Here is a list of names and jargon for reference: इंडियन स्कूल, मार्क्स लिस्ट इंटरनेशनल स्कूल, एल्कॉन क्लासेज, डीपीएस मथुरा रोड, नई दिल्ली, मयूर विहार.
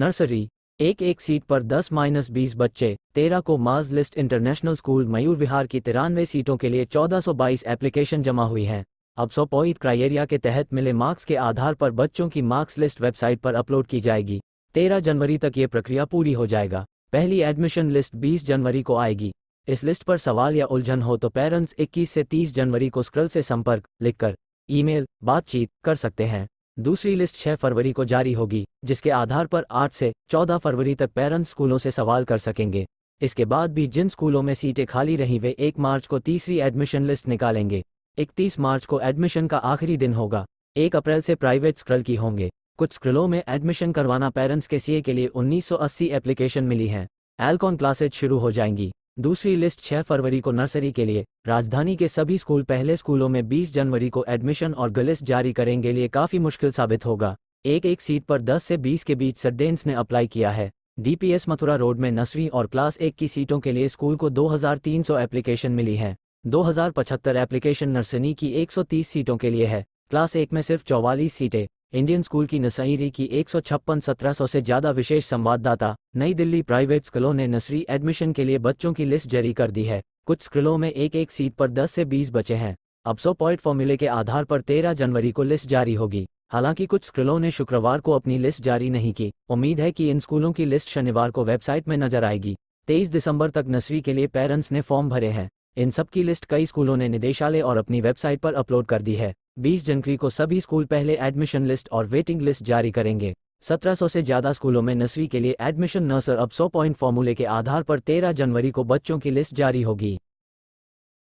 Nursery 1-1 seat पर 10-20 बच्चे 13 को मार्क्स लिस्ट इंटरनेशनल स्कूल मयूर विहार की 93 सीटों के लिए 1422 एप्लीकेशन जमा हुई हैं। अब 100 पॉइंट क्राइटेरिया के तहत मिले मार्क्स के आधार पर बच्चों की मार्क्स लिस्ट वेबसाइट पर अपलोड की जाएगी। 13 जनवरी तक ये प्रक्रिया पूरी हो जाएगा। पहली एडमिशन लिस्ट 20 जनवरी को आएगी। इस लिस्ट पर सवाल या उलझन हो तो पेरेंट्स 21 से 30 जनवरी को स्क्रल से संपर्क लिखकर ईमेल बातचीत कर सकते हैं। दूसरी लिस्ट 6 फरवरी को जारी होगी, जिसके आधार पर 8 से 14 फरवरी तक पेरेंट्स स्कूलों से सवाल कर सकेंगे। इसके बाद भी जिन स्कूलों में सीटें खाली रहीं वे 1 मार्च को तीसरी एडमिशन लिस्ट निकालेंगे। 31 मार्च को एडमिशन का आखिरी दिन होगा। 1 अप्रैल से प्राइवेट स्क्रल की होंगे। कुछ स्क्रलों में एडमिशन करवाना पेरेंट्स के सीए के लिए 1980 एप्लीकेशन मिली हैं। एलकॉन क्लासेज शुरू हो जाएंगी। दूसरी लिस्ट 6 फरवरी को नर्सरी के लिए राजधानी के सभी स्कूल पहले स्कूलों में 20 जनवरी को एडमिशन और लिस्ट जारी करेंगे, लिए काफ़ी मुश्किल साबित होगा। 1-1 सीट पर 10 से 20 के बीच स्टूडेंट्स ने अप्लाई किया है। डीपीएस मथुरा रोड में नर्सरी और क्लास 1 की सीटों के लिए स्कूल को 2300 एप्लीकेशन मिली हैं। 2075 एप्लीकेशन नर्सरी की 130 सीटों के लिए है। क्लास 1 में सिर्फ 44 सीटें। इंडियन स्कूल की नर्सरी की 156 1700 से ज़्यादा। विशेष संवाददाता नई दिल्ली प्राइवेट स्कूलों ने नर्सरी एडमिशन के लिए बच्चों की लिस्ट जारी कर दी है। कुछ स्कूलों में 1-1 सीट पर 10 से 20 बचे हैं। अब 100 पॉइंट फॉर्मूले के आधार पर 13 जनवरी को लिस्ट जारी होगी। हालांकि कुछ स्कूलों ने शुक्रवार को अपनी लिस्ट जारी नहीं की। उम्मीद है कि इन स्कूलों की लिस्ट शनिवार को वेबसाइट में नजर आएगी। 23 दिसंबर तक नर्सरी के लिए पेरेंट्स ने फॉर्म भरे हैं। इन सब की लिस्ट कई स्कूलों ने निदेशालय और अपनी वेबसाइट पर अपलोड कर दी है। 20 जनवरी को सभी स्कूल पहले एडमिशन लिस्ट और वेटिंग लिस्ट जारी करेंगे। 1700 से ज़्यादा स्कूलों में नर्सरी के लिए एडमिशन नर्सर अब 100 पॉइंट फॉर्मूले के आधार पर 13 जनवरी को बच्चों की लिस्ट जारी होगी।